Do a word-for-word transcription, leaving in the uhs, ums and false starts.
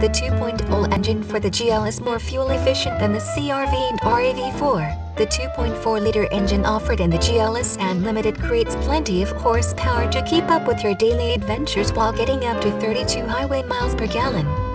The two point oh engine for the G L is more fuel efficient than the C R V and R A V four. The two point four liter engine offered in the G L S and Limited creates plenty of horsepower to keep up with your daily adventures while getting up to thirty-two highway miles per gallon.